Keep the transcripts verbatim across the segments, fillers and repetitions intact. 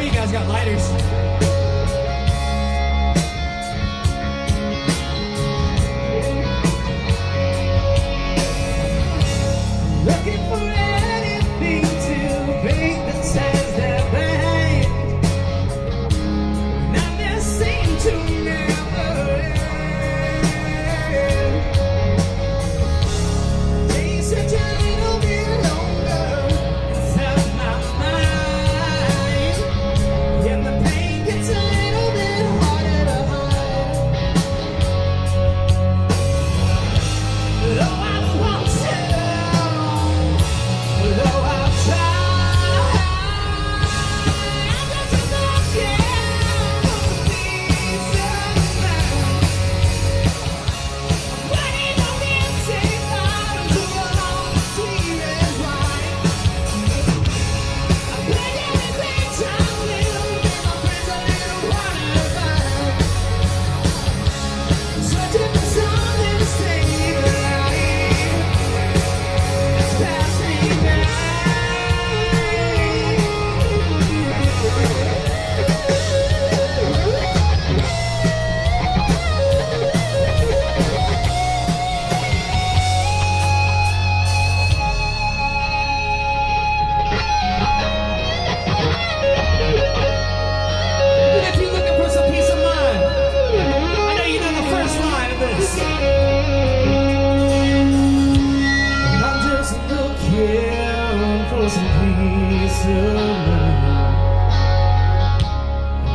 know you guys got lighters. Looking for anything to break the sands that bind. Now there seem to never end. Days are just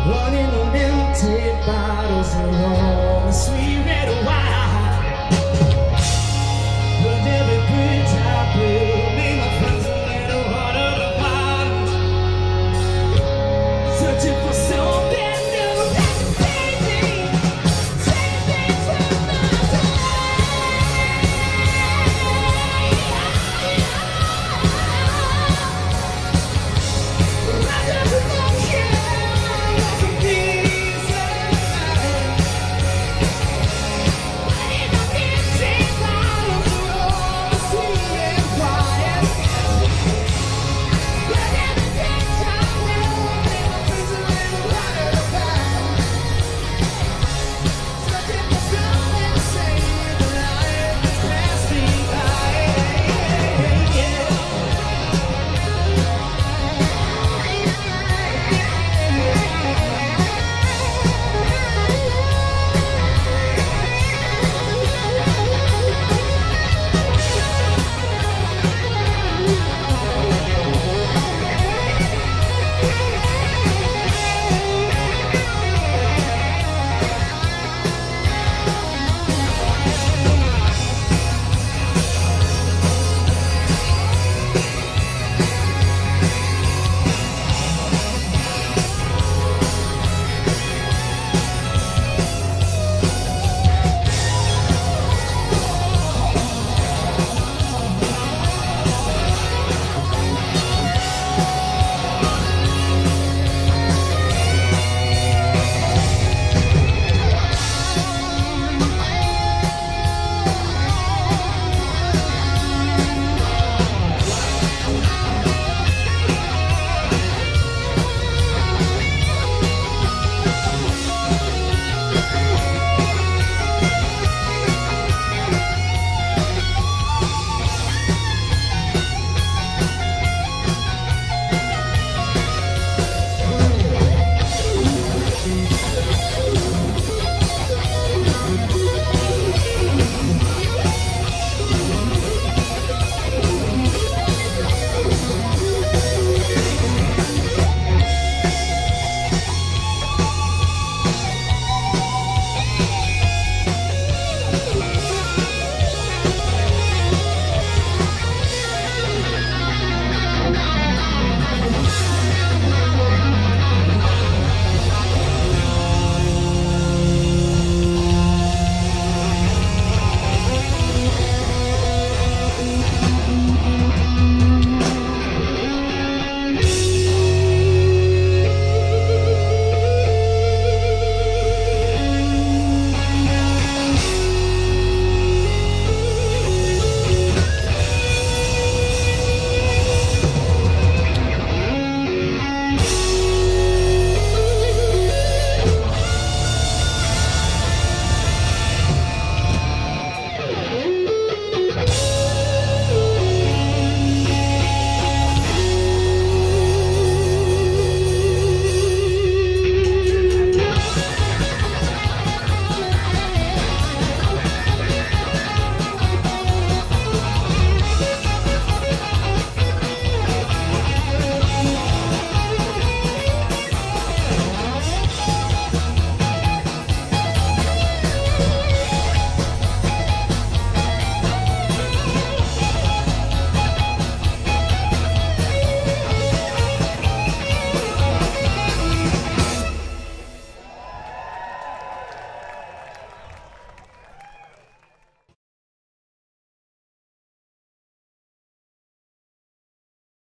running on empty bottles and long sweet red wine. But every bridge I build, make my friends a little harder to find. Searching for.